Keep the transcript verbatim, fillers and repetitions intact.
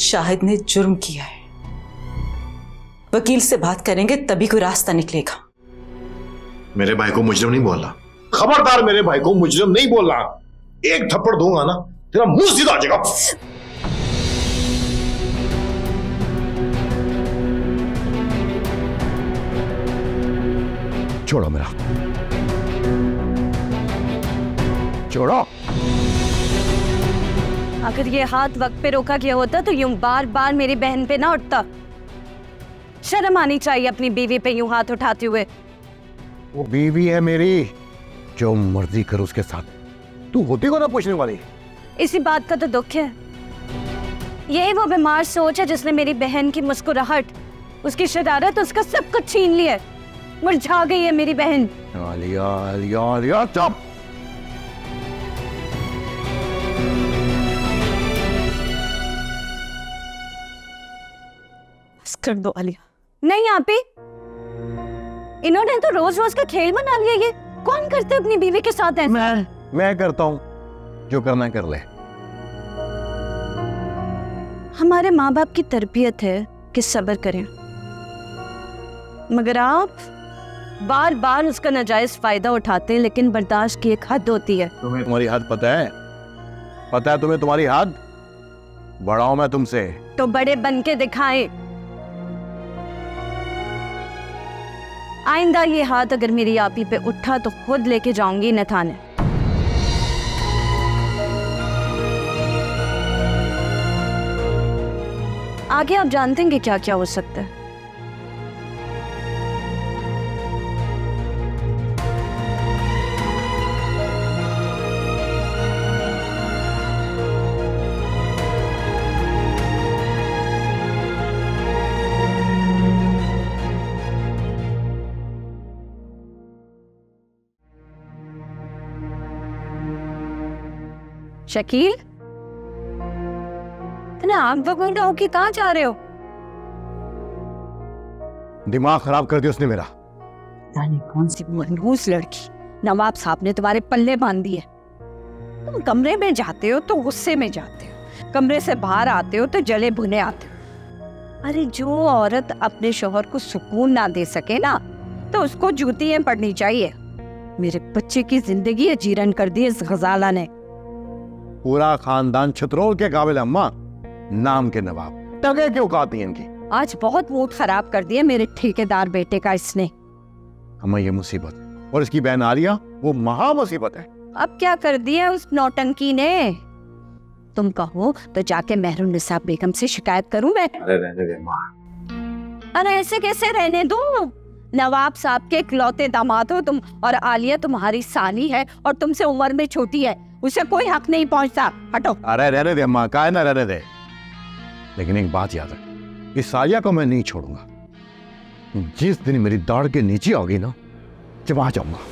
शाहिद ने जुर्म किया है। वकील से बात करेंगे तभी कोई रास्ता निकलेगा। मेरे भाई को मुजरिम नहीं बोलना। खबरदार, मेरे भाई को मुजरिम नहीं बोलना। एक थप्पड़ दूंगा ना तेरा मुंह सीधा आ जाएगा। छोड़ो मेरा, छोड़ो। अगर ये हाथ वक्त पे रोका गया होता तो यूं बार बार मेरी बहन पे ना उठता। शर्म आनी चाहिए अपनी बीवी पे यूं हाथ उठाते हुए। वो बीवी है मेरी, जो मर्जी कर उसके साथ। तू होती को ना पूछने वाली। इसी बात का तो दुख है। यही वो बीमार सोच है जिसने मेरी बहन की मुस्कुराहट, उसकी शरारत, उसका सब कुछ छीन लिया। मुरझा गई है मेरी बहन। आलिया, आलिया, आलिया, चुप। बस कर दो आलिया। नहीं आपी, इन्होंने तो रोज रोज का खेल बना लिया। ये कौन करते अपनी बीवी के साथ ऐसा? मैं मैं करता हूँ, जो करना कर ले। हमारे माँ बाप की तरबियत है कि सब्र करें, मगर आप बार बार उसका नाजायज फायदा उठाते हैं। लेकिन बर्दाश्त की एक हद होती है। तुम्हें तुम्हारी हद पता है? पता है तुम्हें तुम्हारी हद? बड़ा हूं मैं तुमसे, तो बड़े बन के दिखाएं। आइंदा ये हाथ अगर मेरी आपी पे उठा तो खुद लेके जाऊंगी न थाने। आगे आप जानते हैं कि क्या क्या हो सकता है। शकील, इतना आम वक्त हो कि कहाँ जा रहे हो? दिमाग खराब कर दिया उसने मेरा। जाने कौन सी मनहूस लड़की नवाब साहब ने तुम्हारे पल्ले बांध दी है। तुम कमरे में जाते हो तो गुस्से में जाते हो, कमरे से बाहर आते हो तो जले भुने आते हो। अरे जो औरत अपने शोहर को सुकून ना दे सके ना, तो उसको जूतियां पड़नी चाहिए। मेरे बच्चे की जिंदगी अजीरन कर दी इस गजाला ने। पूरा खानदान छतरोल के काबिल अम्मा, नाम के नवाब। टगे क्यों कहती हैं इनकी? आज बहुत मूड खराब कर दिया मेरे ठेकेदार बेटे का इसने। अम्मा ये मुसीबत है, और इसकी बहन आलिया वो महा मुसीबत है। अब क्या कर दिया उस नौटंकी ने? तुम कहो तो जाके मेहरून निसा बेगम से शिकायत करूं मैं? अरे रहने दे माँ। अरे ऐसे कैसे रहने दो? नवाब साहब के इकलौते दामाद हो तुम, और आलिया तुम्हारी साली है और तुमसे उम्र में छोटी है। उसे कोई हक नहीं पहुंचता। हटो। अरे रहने दे अम्मा, काहे ना रहने दे। लेकिन एक बात याद रख, इस सालिया को मैं नहीं छोड़ूंगा। जिस दिन मेरी दाढ़ के नीचे आओगी ना, जब आ जाऊंगा।